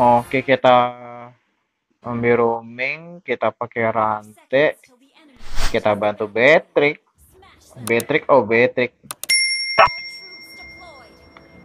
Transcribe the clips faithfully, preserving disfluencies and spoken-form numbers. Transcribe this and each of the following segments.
Oke, kita ambil roaming, kita pakai rantai, kita bantu Beatrix. Beatrix, oh Beatrix.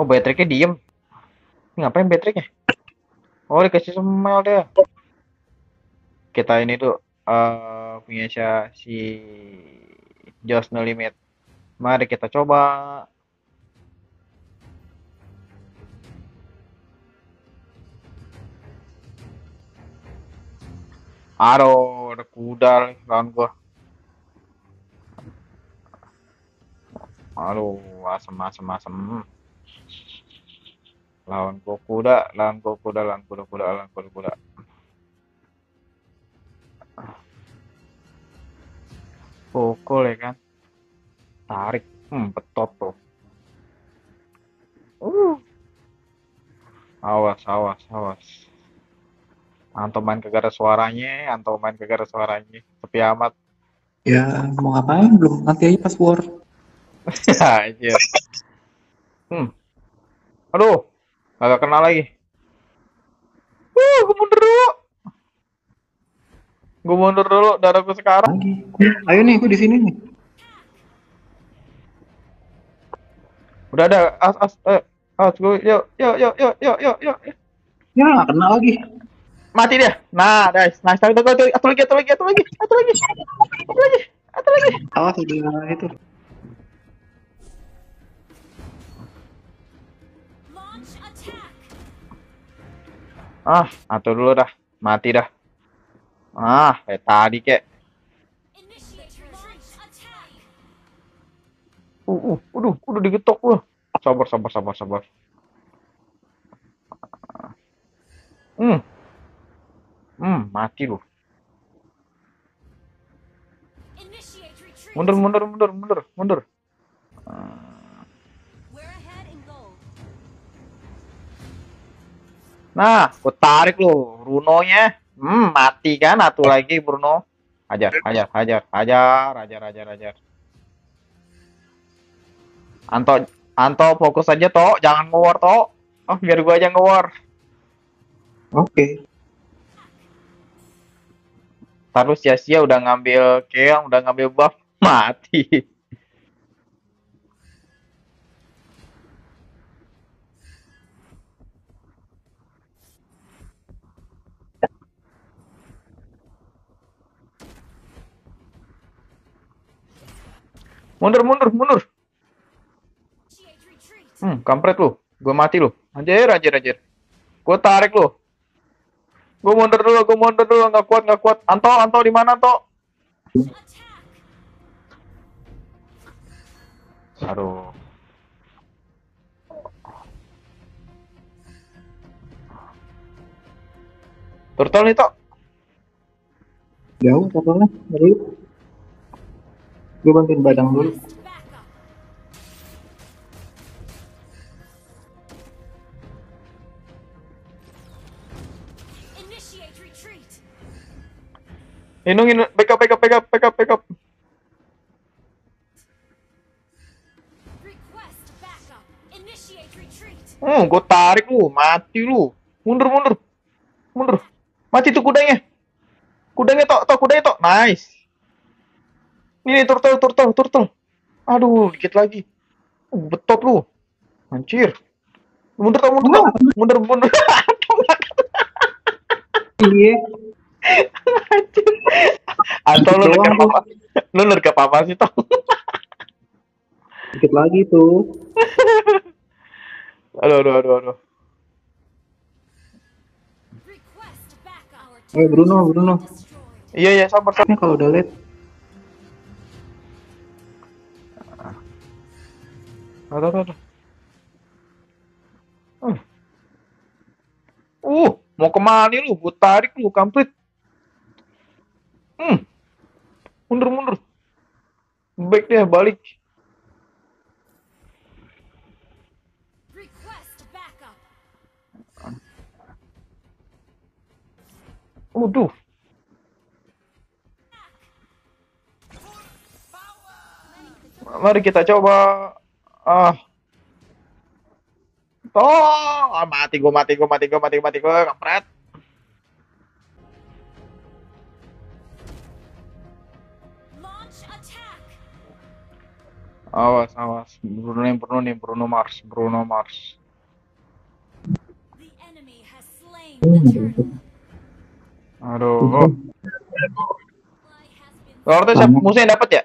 Oh Beatrixnya diem. Ngapain Beatrixnya? Oh dikasih semel dia. Kita ini tuh uh, punya si Just No Limit. Mari kita coba. Aduh, ada kuda lawan gua. Aduh, asem asem asem. Lawan gua kuda, lawan gua kuda, lawan kuda kuda, lawan kuda kuda. Pukul ya kan, tarik, hmm, betot tuh. Uh, awas awas awas. Anto main kegara suaranya, Anto main kegara suaranya, sepi amat. Ya, mau ngapain? Belum nanti aja pas war. Anjir. Hmm. Aduh, agak kena lagi. Wuh, gue mundur dulu. Gue mundur dulu, darahku sekarang. Ayo nih, gue di sini nih. Udah ada as as eh as gue yuk yuk yuk yuk yuk yuk yuk. Ya, kena lagi. Mati dia. Nah, guys. Nice. Satu lagi, satu lagi, satu lagi, satu lagi, satu lagi, satu lagi, satu lagi. Awas dia itu. Ah, atur dulu dah. Mati dah. Ah, kayak tadi kek. Uh, uh, udah, udah digetok lu. Sabar, sabar, sabar, sabar. Hmm. Hmm, mati lu. Mundur, mundur, mundur, mundur, mundur. Nah, gue tarik lu, Bruno-nya. Hmm, mati kan, satu lagi Bruno. Hajar, hajar, hajar, hajar, hajar, hajar, hajar. Anto, Anto fokus aja toh, jangan nge-war toh. Oh, biar gue aja nge-war. Oke. Okay. Terus sia-sia udah ngambil keong, udah ngambil buff, mati. Mundur, mundur, mundur. Hmm, kampret lu. Gue mati lu. Anjir, anjir, anjir. Gue tarik lu. Gue mundur dulu, gue mundur dulu, nggak kuat, nggak kuat. Anto, Anto di mana, Anto? Aduh. Turtle nih, Tok. Jauh, turtle-nya. Gue bantuin badang dulu. Lindungin, backup, backup, backup, backup, backup. Hmm, gue tarik lu, mati lu. Mundur, mundur, mundur. Mati tuh kudanya. Kudanya tok, tok kudanya tok. Nice. Ini turtle, turtle, turtle. Aduh, dikit lagi. Uh, betot lu. Anjir. Mundur, tok, mundur, tok. Mundur, mundur. Iya. Atau lu nurga papa, lu nurga papa sih toh. Dikit lagi tuh. Aduh, aduh, aduh, aduh. Eh Bruno, Bruno. Iya, iya, sabar, sabar. Kalau udah late. Aduh, aduh, aduh. Uh, mau kemana lu? Gue tarik lu, kampret. Hmm. Mundur, mundur. Baik deh, balik. Waduh. Mari kita coba. Ah. Tol, mati gue, mati gue, mati gue, mati gue, mati gue, kampret. Awas, awas, Bruno nih, Bruno nih, Bruno Mars, Bruno Mars. Aduh. Lord tuh siapa musuhnya dapat ya?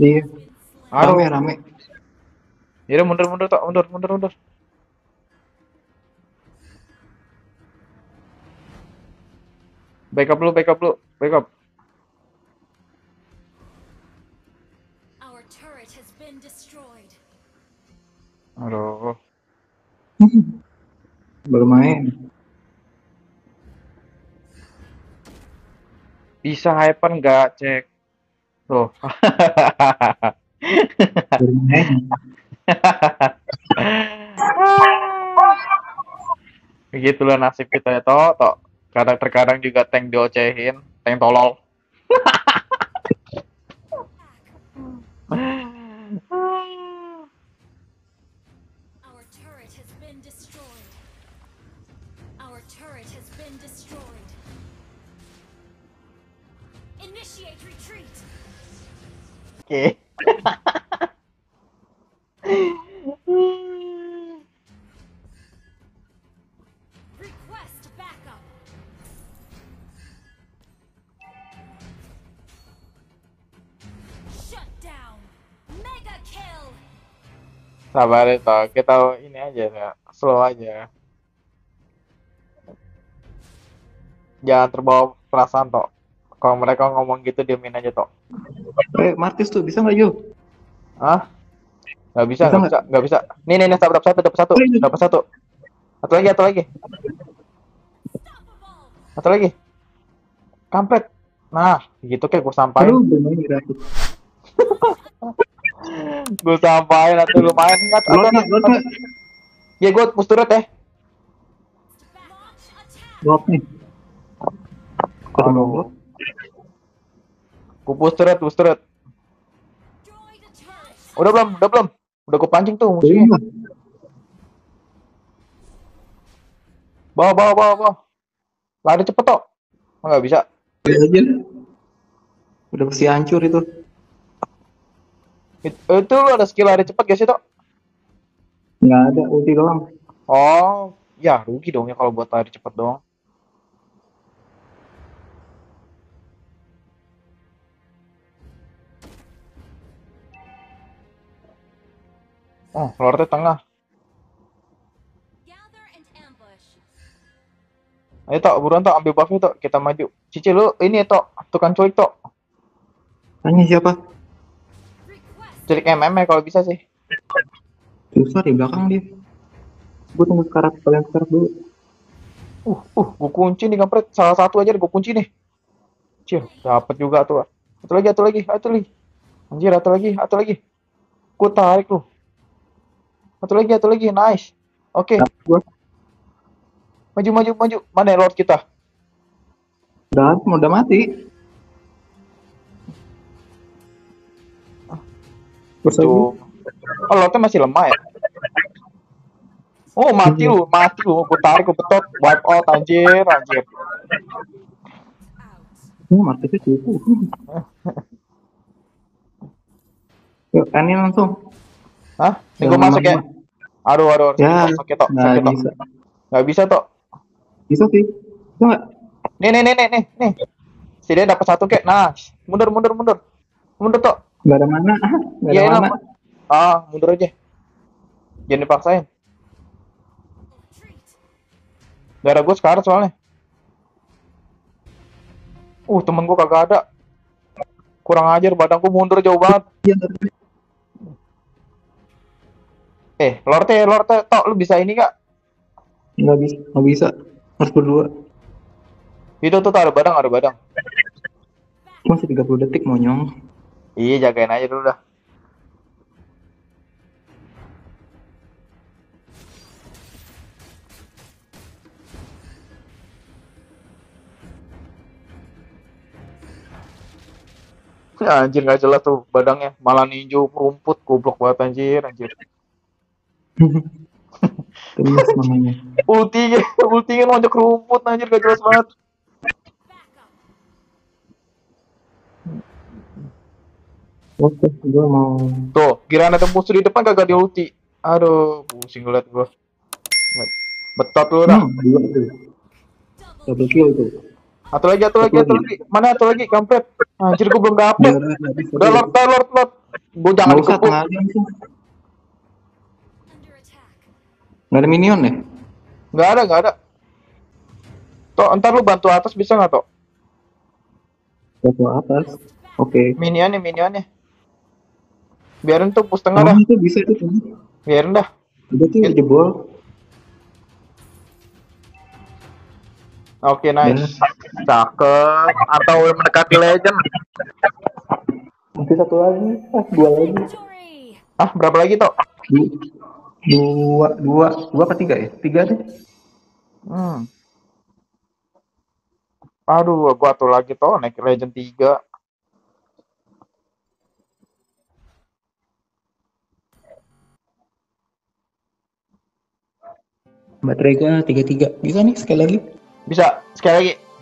Iya. Aduh, rame, rame. Yaudah mundur, mundur, tak mundur, mundur, mundur. Back up lu, back up lu, back up. Aduh. Baru main. Bisa hyper nggak cek? Tuh. Baru main. Begitulah nasib kita ya, Tok. Tok. Kadang terkadang juga tank diocehin, tank tolol. Oke. Sabar ya, Tok. Kita ini aja ya, slow aja. Jangan terbawa perasaan, Tok. Kalau mereka ngomong gitu diamin aja, Tok. Eh, Martis tuh bisa nggak, Yu? Hah? Nggak bisa, nggak bisa, nggak bisa. Nih, nih, nih, dapat satu, dapat satu, dapat satu. Satu lagi, satu lagi. Satu lagi. Kampret. Nah, gitu kayak gue sampain. Aduh, gue sampain atau lumayan nggak? Ya, gue push turret ya. Blok nih. Aduh. Gue push turret, push turret. Udah belum, udah belum. Udah gue pancing tuh musuhnya. Bawa, bawa, bawa, bawa. Lari cepet, Tok. Enggak bisa. Udah bersih hancur itu. It, itu lu ada skill lari cepet gak sih, Tok? Nggak ada, ulti doang. Oh, ya rugi dong ya kalau buat lari cepet doang. Oh, Lordnya tengah. Ayo, Tok, buruan, Tok, ambil buffnya, Tok, kita maju. Cici lu ini, Tok, tukang culik, Tok. Tanya siapa? Culik M M ya kalau bisa sih. Susah di belakang dia. Gue tunggu sekarang, kalian sekarang dulu. Uh, uh, gue kunci nih, kampret. Salah satu aja gue kunci nih. Cih, dapet juga tuh. Satu lagi, satu lagi, satu lagi. Anjir, satu lagi, satu lagi. Gue tarik lu. Satu lagi, satu lagi, nice. Oke, okay. Maju, maju, maju. Mana Lord kita? Dan udah mati. Tuh. Oh, Lordnya masih lemah ya? Oh, mati lu, mati lu. Gue tarik, gue betot. Wipe out, anjir, anjir. Oh, mati sih. Yuk, ini langsung. Hah? Ini gue masuk ya? Aduh, aduh, ya, sakit, Tok, sakit, Tok. Nggak bisa, Tok. Bisa sih. Bisa nggak? Nih, nih, nih, nih, nih. Si dia dapat satu kek. Nah, mundur, mundur, mundur. Mundur, Tok. Nggak ada mana. Nggak ada ya, mana. Ah, mundur aja. Jangan dipaksain. Nggak ada gue sekarang soalnya. Uh, temen gue kagak ada. Kurang ajar, badanku mundur jauh banget. Eh, Lorde, Lorde, Tok, lu bisa ini gak? Nggak bisa, nggak bisa. Harus berdua. Itu tuh, ada badang, ada badang. Masih tiga puluh detik, monyong. Iya, jagain aja dulu dah. Ya, anjir, nggak jelas tuh badangnya. Malah ninju rumput, goblok banget, anjir, anjir. Tulis namanya. Ultinya, ultinya lonjok rumput anjir gak jelas banget. Oke, gue mau. Tuh, kira ada musuh di depan kagak di ulti. Aduh, pusing liat gue. Betot lu dah. Double kill tuh. Atau lagi, atau lagi, atau lagi. Mana atau lagi? Kampret. Anjir gue belum dapet. Udah lord, lord, lord. Gue jangan dikepung. Gak ada minion ya? Gak ada, gak ada. Toh, ntar lu bantu atas bisa gak toh? Bantu atas? Oke. Okay. Minionnya, minionnya. Biarin tuh push tengah oh, dah. Itu bisa itu. Biarin dah. Udah tuh gitu. Jebol. Oke, okay, nice. Nah. Cakep. Atau mendekati legend. Masih satu lagi, ah, dua lagi. Ah, berapa lagi toh? Dua, dua, dua apa tiga ya? Tiga deh. Hmm. Aduh, gua atur lagi toh naik legend tiga. Batrega tiga tiga bisa nih sekali lagi bisa sekali lagi